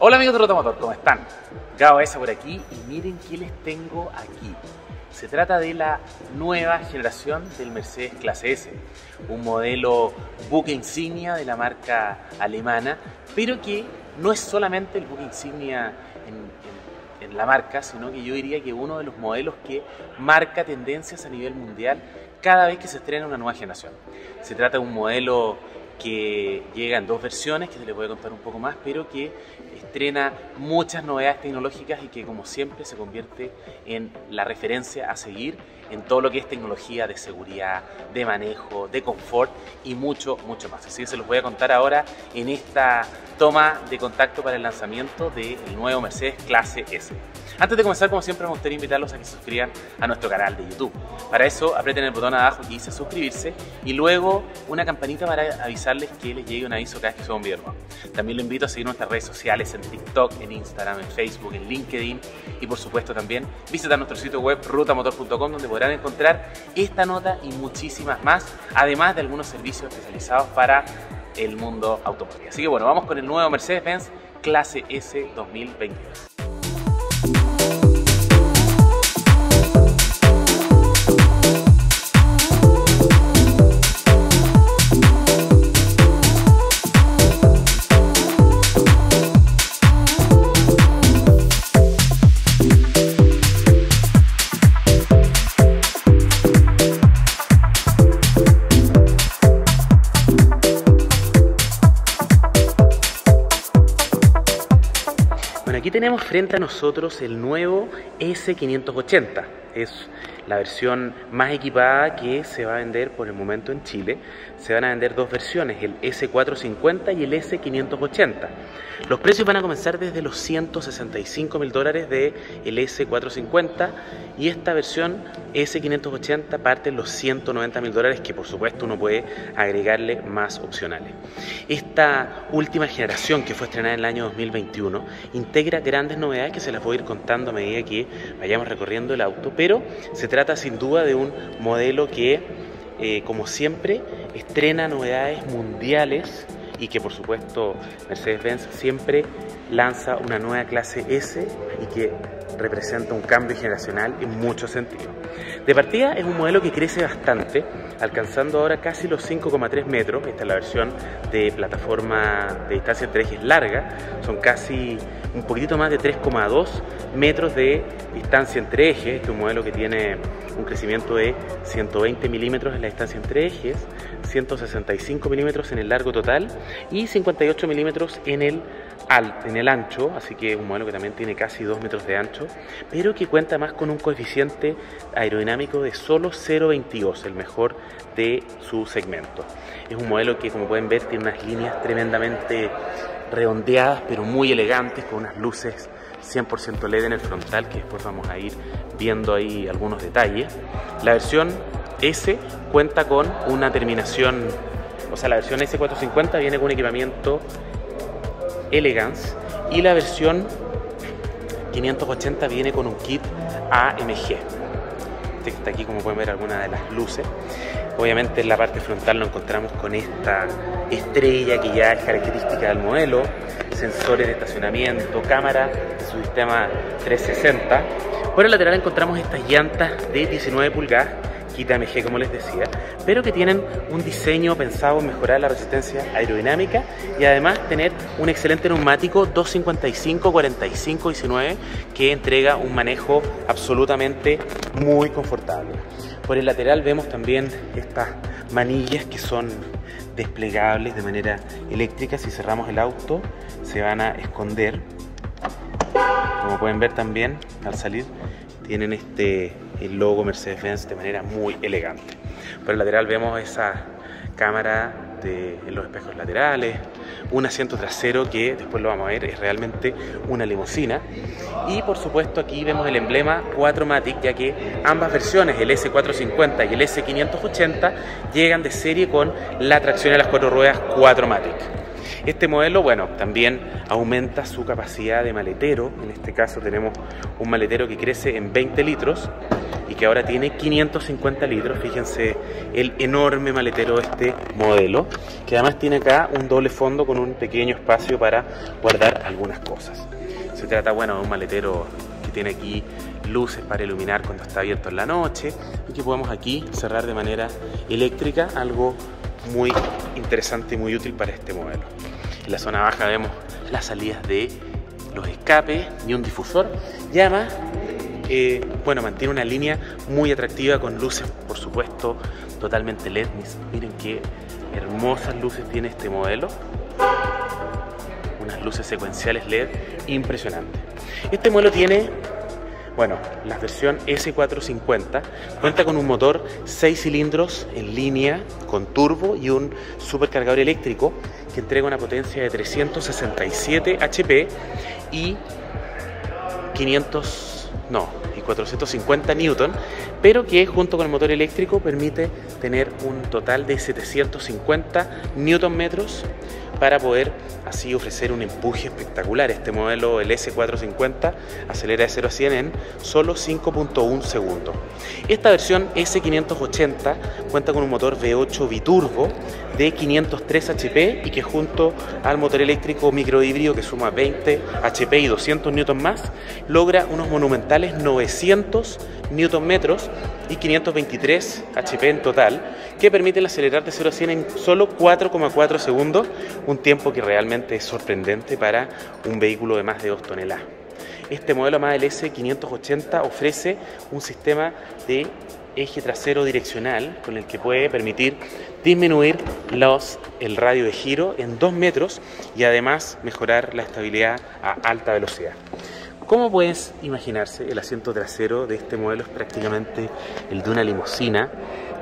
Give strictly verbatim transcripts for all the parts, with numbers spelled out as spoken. Hola amigos de Rutamotor, ¿cómo están? Gabo S por aquí y miren qué les tengo aquí. Se trata de la nueva generación del Mercedes Clase S, un modelo buque insignia de la marca alemana, pero que no es solamente el buque insignia en, en, en la marca, sino que yo diría que uno de los modelos que marca tendencias a nivel mundial cada vez que se estrena una nueva generación. Se trata de un modelo que llega en dos versiones, que se les voy a contar un poco más, pero que estrena muchas novedades tecnológicas y que, como siempre, se convierte en la referencia a seguir en todo lo que es tecnología de seguridad, de manejo, de confort y mucho, mucho más. Así que se los voy a contar ahora en esta toma de contacto para el lanzamiento del nuevo Mercedes Clase S. Antes de comenzar, como siempre, me gustaría invitarlos a que se suscriban a nuestro canal de YouTube. Para eso, aprieten el botón abajo que dice suscribirse y luego una campanita para avisarles que les llegue un aviso cada vez que suba un video nuevo. También lo invito a seguir nuestras redes sociales en TikTok, en Instagram, en Facebook, en LinkedIn y, por supuesto, también visitar nuestro sitio web ruta motor punto com, donde podrán encontrar esta nota y muchísimas más, además de algunos servicios especializados para el mundo automotriz. Así que bueno, vamos con el nuevo Mercedes-Benz Clase S dos mil veintidós. Aquí tenemos frente a nosotros el nuevo S quinientos ochenta, es la versión más equipada que se va a vender por el momento en Chile. Se van a vender dos versiones, el S cuatrocientos cincuenta y el S quinientos ochenta. Los precios van a comenzar desde los ciento sesenta y cinco mil dólares del S cuatrocientos cincuenta y esta versión S quinientos ochenta parte en los ciento noventa mil dólares, que por supuesto uno puede agregarle más opcionales. Esta última generación, que fue estrenada en el año dos mil veintiuno, integra grandes novedades que se las voy a ir contando a medida que vayamos recorriendo el auto, pero se trata Se trata sin duda de un modelo que, eh, como siempre, estrena novedades mundiales y que, por supuesto, Mercedes-Benz siempre lanza una nueva clase S y que representa un cambio generacional en muchos sentidos. De partida es un modelo que crece bastante, alcanzando ahora casi los cinco coma tres metros. Esta es la versión de plataforma de distancia entre ejes larga, son casi un poquitito más de tres coma dos metros de distancia entre ejes. Este es un modelo que tiene un crecimiento de ciento veinte milímetros en la distancia entre ejes, ciento sesenta y cinco milímetros en el largo total y cincuenta y ocho milímetros en el alto, en el ancho, así que es un modelo que también tiene casi dos metros de ancho, pero que cuenta más con un coeficiente aerodinámico de solo cero coma veintidós, el mejor de su segmento. Es un modelo que, como pueden ver, tiene unas líneas tremendamente redondeadas pero muy elegantes, con unas luces cien por ciento L E D en el frontal, que después vamos a ir viendo ahí algunos detalles. La versión S cuenta con una terminación, o sea, la versión S cuatrocientos cincuenta viene con un equipamiento Elegance y la versión quinientos ochenta viene con un kit A M G. Este que está aquí, como pueden ver, algunas de las luces. Obviamente en la parte frontal lo encontramos con esta estrella que ya es característica del modelo, sensores de estacionamiento, cámara, su sistema trescientos sesenta. Por el lateral encontramos estas llantas de diecinueve pulgadas, kit A M G como les decía, pero que tienen un diseño pensado en mejorar la resistencia aerodinámica y además tener un excelente neumático doscientos cincuenta y cinco cuarenta y cinco diecinueve que entrega un manejo absolutamente muy confortable. Por el lateral vemos también estas manillas que son desplegables de manera eléctrica. Si cerramos el auto se van a esconder. Como pueden ver también al salir tienen este el logo Mercedes-Benz de manera muy elegante. Por el lateral vemos esa cámara de, en los espejos laterales, un asiento trasero que después lo vamos a ver, es realmente una limusina. Y por supuesto aquí vemos el emblema cuatro matic, ya que ambas versiones, el S cuatrocientos cincuenta y el S quinientos ochenta, llegan de serie con la tracción a las cuatro ruedas cuatro matic. Este modelo, bueno, también aumenta su capacidad de maletero. En este caso tenemos un maletero que crece en veinte litros y que ahora tiene quinientos cincuenta litros. Fíjense el enorme maletero de este modelo, que además tiene acá un doble fondo con un pequeño espacio para guardar algunas cosas. Se trata, bueno, de un maletero que tiene aquí luces para iluminar cuando está abierto en la noche y que podemos aquí cerrar de manera eléctrica, algo muy interesante y muy útil para este modelo. En la zona baja vemos las salidas de los escapes y un difusor, y además eh, bueno, mantiene una línea muy atractiva con luces, por supuesto, totalmente L E D. Miren qué hermosas luces tiene este modelo, unas luces secuenciales L E D impresionantes. Este modelo tiene, bueno, la versión S cuatrocientos cincuenta cuenta con un motor seis cilindros en línea con turbo y un supercargador eléctrico que entrega una potencia de trescientos sesenta y siete hache pe y quinientos, no, y cuatrocientos cincuenta newton, pero que junto con el motor eléctrico permite tener un total de setecientos cincuenta newton metros para poder así ofrecer un empuje espectacular. Este modelo, el S cuatrocientos cincuenta, acelera de cero a cien en solo cinco punto uno segundos. Esta versión S quinientos ochenta cuenta con un motor V ocho biturbo de quinientos tres hache pe y que junto al motor eléctrico microhíbrido que suma veinte hache pe y doscientos newton más, logra unos monumentales novecientos newton metros y quinientos veintitrés hache pe en total, que permiten acelerar de cero a cien en solo cuatro coma cuatro segundos, un tiempo que realmente es sorprendente para un vehículo de más de dos toneladas. Este modelo, más el S quinientos ochenta, ofrece un sistema de eje trasero direccional con el que puede permitir disminuir los, el radio de giro en dos metros y además mejorar la estabilidad a alta velocidad. Como puedes imaginarse, el asiento trasero de este modelo es prácticamente el de una limusina.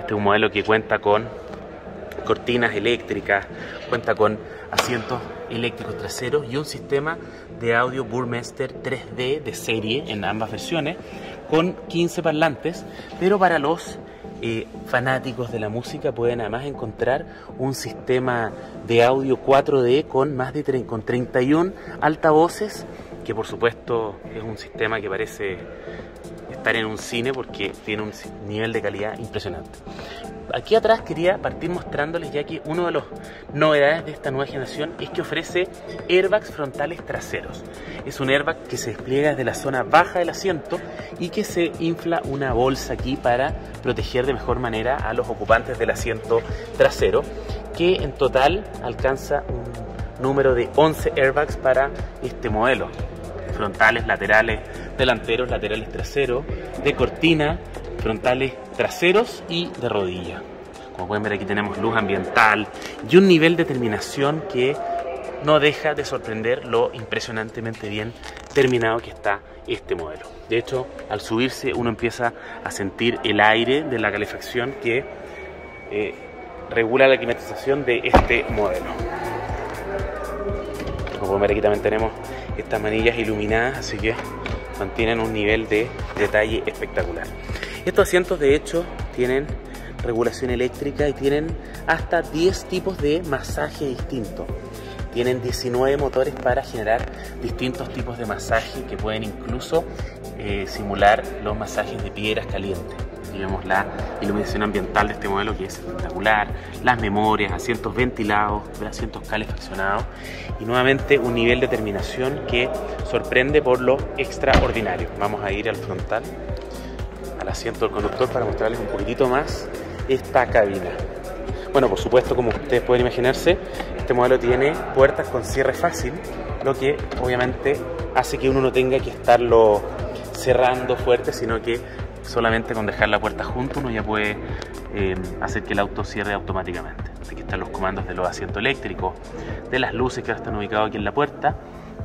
Este es un modelo que cuenta con cortinas eléctricas, cuenta con asientos eléctricos traseros y un sistema de audio Burmester tres D de serie en ambas versiones, con quince parlantes, pero para los Eh, fanáticos de la música pueden además encontrar un sistema de audio cuatro D con más de con treinta y un altavoces, que por supuesto es un sistema que parece estar en un cine porque tiene un nivel de calidad impresionante. Aquí atrás quería partir mostrándoles, ya que una de las novedades de esta nueva generación es que ofrece airbags frontales traseros. Es un airbag que se despliega desde la zona baja del asiento y que se infla una bolsa aquí para proteger de mejor manera a los ocupantes del asiento trasero, que en total alcanza un número de once airbags para este modelo. Frontales, laterales, delanteros, laterales traseros, de cortina, frontales traseros y de rodilla. Como pueden ver, aquí tenemos luz ambiental y un nivel de terminación que no deja de sorprender lo impresionantemente bien terminado que está este modelo. De hecho, al subirse uno empieza a sentir el aire de la calefacción que eh, regula la climatización de este modelo. Como pueden ver, aquí también tenemos estas manillas iluminadas, así que mantienen un nivel de detalle espectacular. Estos asientos de hecho tienen regulación eléctrica y tienen hasta diez tipos de masaje distintos. Tienen diecinueve motores para generar distintos tipos de masaje que pueden incluso eh, simular los masajes de piedras calientes. Y vemos la iluminación ambiental de este modelo, que es espectacular, las memorias, asientos ventilados, asientos calefaccionados y nuevamente un nivel de terminación que sorprende por lo extraordinario. Vamos a ir al frontal, al asiento del conductor, para mostrarles un poquitito más esta cabina. Bueno, por supuesto, como ustedes pueden imaginarse, este modelo tiene puertas con cierre fácil, lo que obviamente hace que uno no tenga que estarlo cerrando fuerte, sino que solamente con dejar la puerta junto uno ya puede eh, hacer que el auto cierre automáticamente. Aquí están los comandos de los asientos eléctricos, de las luces que ahora están ubicadas aquí en la puerta,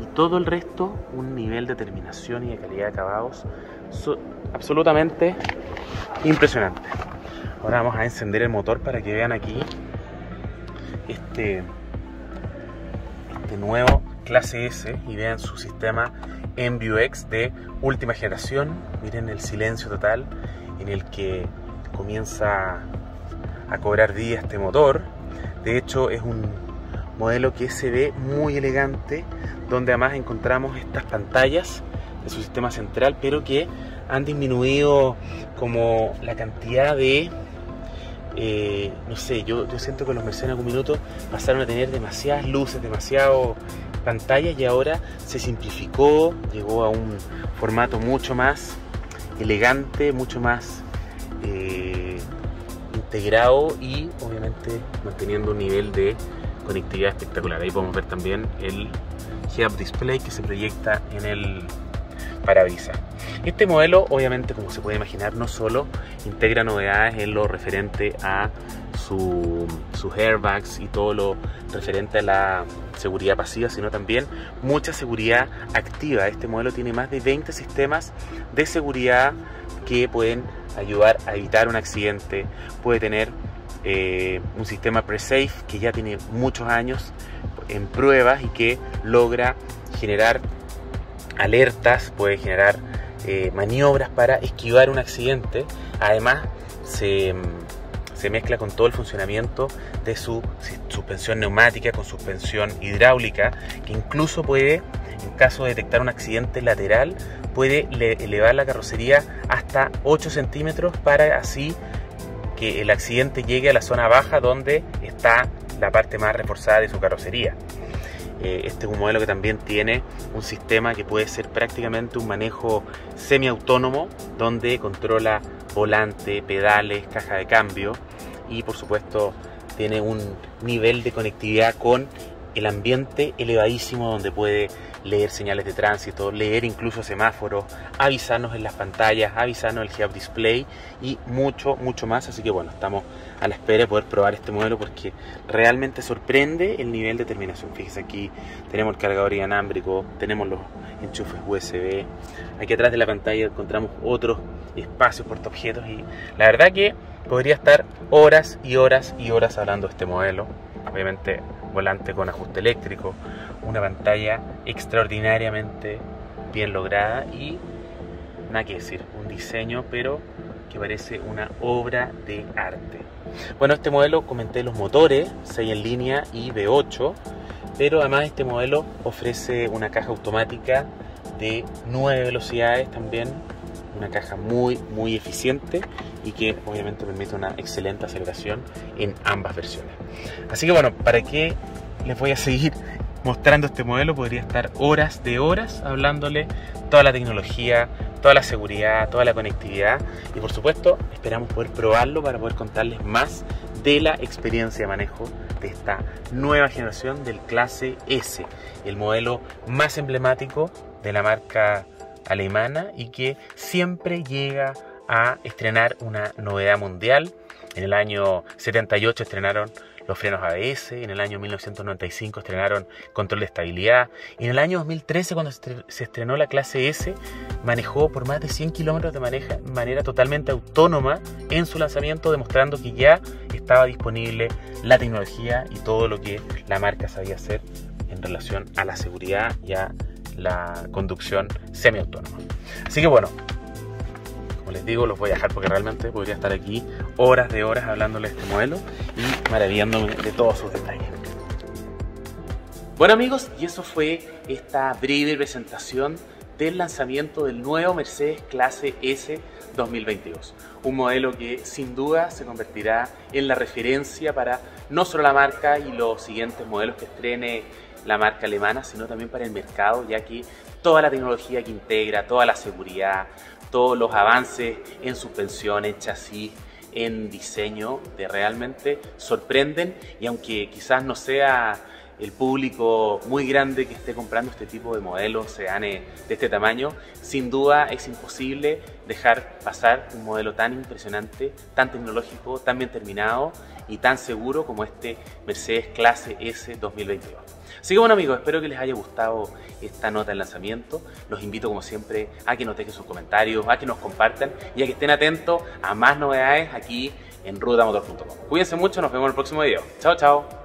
y todo el resto un nivel de terminación y de calidad de acabados so, absolutamente impresionante. Ahora vamos a encender el motor para que vean aquí este, este nuevo Clase S y vean su sistema M B U X de última generación. Miren el silencio total en el que comienza a cobrar vida este motor. De hecho, es un modelo que se ve muy elegante, donde además encontramos estas pantallas de su sistema central, pero que han disminuido como la cantidad de eh, no sé, yo, yo siento que los Mercedes en algún minuto pasaron a tener demasiadas luces, demasiado pantallas, y ahora se simplificó, llegó a un formato mucho más elegante, mucho más eh, integrado, y obviamente manteniendo un nivel de conectividad espectacular. Ahí podemos ver también el H U D display que se proyecta en el parabrisas. Este modelo, obviamente, como se puede imaginar, no solo integra novedades en lo referente a su, sus airbags y todo lo referente a la seguridad pasiva, sino también mucha seguridad activa. Este modelo tiene más de veinte sistemas de seguridad que pueden ayudar a evitar un accidente. Puede tener eh, un sistema pre-safe que ya tiene muchos años en pruebas y que logra generar alertas, puede generar eh, maniobras para esquivar un accidente. Además se, se mezcla con todo el funcionamiento de su suspensión neumática, con suspensión hidráulica, que incluso puede, en caso de detectar un accidente lateral, puede elevar la carrocería hasta ocho centímetros para así que el accidente llegue a la zona baja donde está la parte más reforzada de su carrocería. Este es un modelo que también tiene un sistema que puede ser prácticamente un manejo semiautónomo, donde controla volante, pedales, caja de cambio, y por supuesto tiene un nivel de conectividad con el ambiente elevadísimo, donde puede leer señales de tránsito, leer incluso semáforos, avisarnos en las pantallas, avisarnos el H U D display y mucho, mucho más. Así que bueno, estamos a la espera de poder probar este modelo porque realmente sorprende el nivel de terminación. Fíjense, aquí tenemos el cargador inalámbrico, tenemos los enchufes U S B, aquí atrás de la pantalla encontramos otros espacios portaobjetos, y la verdad que podría estar horas y horas y horas hablando de este modelo. Obviamente volante con ajuste eléctrico, una pantalla extraordinariamente bien lograda y nada que decir, un diseño pero que parece una obra de arte. Bueno, este modelo, comenté los motores, seis en línea y V ocho, pero además este modelo ofrece una caja automática de nueve velocidades también, una caja muy muy eficiente y que obviamente permite una excelente aceleración en ambas versiones. Así que bueno, ¿para qué les voy a seguir mostrando este modelo? Podría estar horas de horas hablándole toda la tecnología, toda la seguridad, toda la conectividad, y por supuesto esperamos poder probarlo para poder contarles más de la experiencia de manejo de esta nueva generación del Clase S, el modelo más emblemático de la marca alemana y que siempre llega a estrenar una novedad mundial. En el año setenta y ocho estrenaron los frenos A B S, en el año mil novecientos noventa y cinco estrenaron control de estabilidad, y en el año dos mil trece, cuando se estrenó la Clase S, manejó por más de cien kilómetros de maneja, manera totalmente autónoma en su lanzamiento, demostrando que ya estaba disponible la tecnología y todo lo que la marca sabía hacer en relación a la seguridad y a la conducción semiautónoma. Así que bueno, como les digo, los voy a dejar porque realmente podría estar aquí horas de horas hablándoles de este modelo y maravillándome de todos sus detalles. Bueno amigos, y eso fue esta breve presentación del lanzamiento del nuevo Mercedes Clase S dos mil veintidós. Un modelo que sin duda se convertirá en la referencia para no solo la marca y los siguientes modelos que estrene la marca alemana, sino también para el mercado, ya que toda la tecnología que integra, toda la seguridad, todos los avances en suspensión, en chasis, en diseño, de realmente sorprenden. Y aunque quizás no sea el público muy grande que esté comprando este tipo de modelos, sedanes de este tamaño, sin duda es imposible dejar pasar un modelo tan impresionante, tan tecnológico, tan bien terminado y tan seguro como este Mercedes Clase S dos mil veintidós. Así que bueno amigos, espero que les haya gustado esta nota de lanzamiento. Los invito como siempre a que nos dejen sus comentarios, a que nos compartan y a que estén atentos a más novedades aquí en Ruta Motor punto com. Cuídense mucho, nos vemos en el próximo video. Chao, chao.